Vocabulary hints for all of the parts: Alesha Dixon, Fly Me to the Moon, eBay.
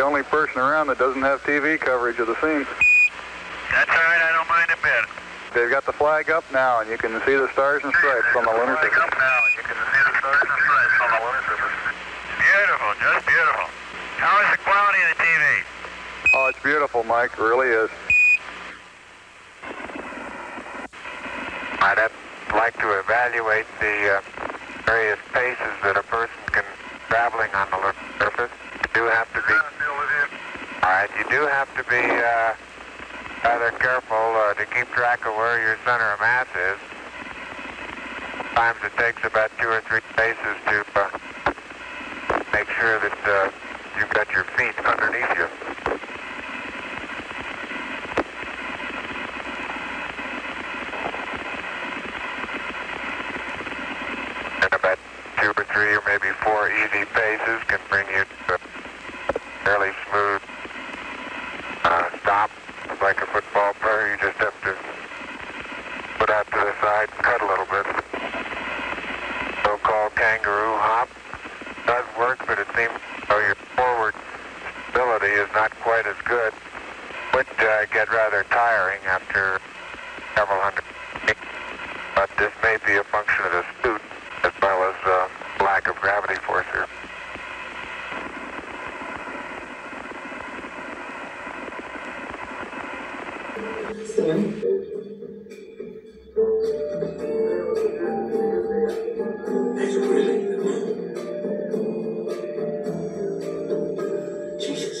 the only person around that doesn't have TV coverage of the scene. That's all right. I don't mind a bit. They've got the flag up now, and you can see the stars and stripes on the lunar surface. Beautiful, just beautiful. How is the quality of the TV? Oh, it's beautiful, Mike. It really is. I'd like to evaluate the various paces that a person can traveling on the lunar surface. You do have to be. All right, you do have to be rather careful to keep track of where your center of mass is. Sometimes it takes about 2 or 3 paces to make sure that you've got your feet underneath you. And about 2 or 3 or maybe 4 easy paces can bring you to a fairly smooth stop. It's like a football player, you just have to put out to the side and cut a little bit. So-called kangaroo hop does work, but it seems though your forward stability is not quite as good. Would get rather tiring after several hundred feet. But this may be a function of the suit as well as lack of gravity force here. That's really the moon. Jesus.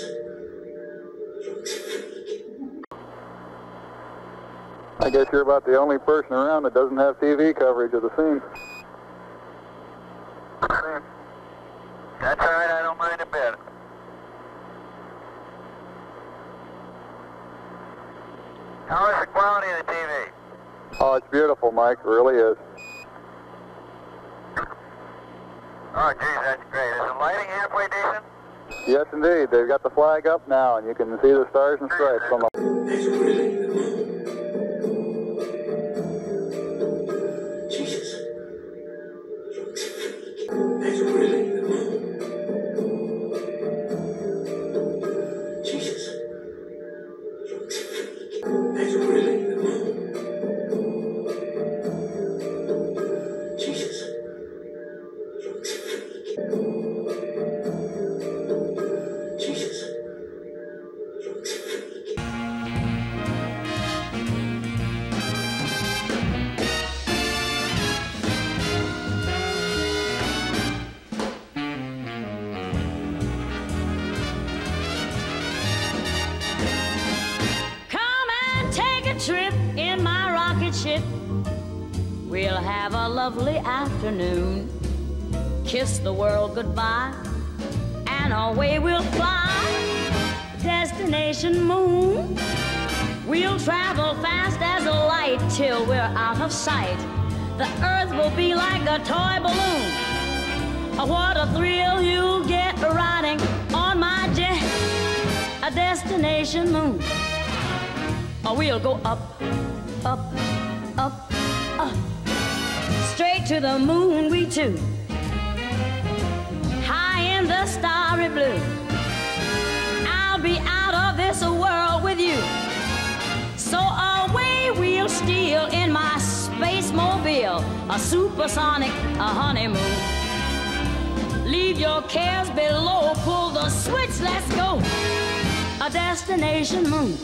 I guess you're about the only person around that doesn't have TV coverage of the scene. That's all right, I don't mind a bit. How is the quality of the TV? Oh, it's beautiful, Mike. It really is. Oh, geez, that's great. Is the lighting halfway decent? Yes, indeed. They've got the flag up now, and you can see the stars and stripes on the... That's really the moon. Jesus. That's really the moon. Jesus. That's really the moon. Jesus. Jesus. Trip in my rocket ship. We'll have a lovely afternoon. Kiss the world goodbye, and away we'll fly. Destination moon. We'll travel fast as a light till we're out of sight. The earth will be like a toy balloon. Oh, what a thrill you'll get riding on my jet. A destination moon. We'll go up, up, up, up. Straight to the moon we two. High in the starry blue. I'll be out of this world with you. So away we'll steal in my space mobile. A supersonic, a honeymoon. Leave your cares below. Pull the switch, let's go. A destination moon.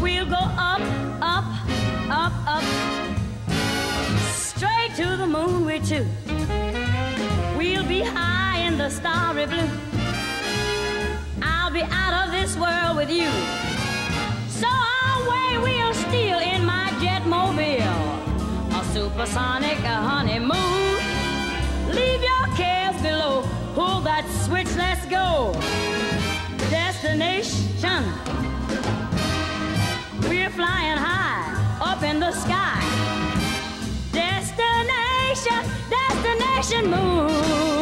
We'll go up, up, up, up. Straight to the moon we're two. We'll be high in the starry blue. I'll be out of this world with you. So away we'll steal in my jet mobile. A supersonic, a honeymoon. Leave your cares below. Pull that switch, let's go. the sky. Destination, destination moon.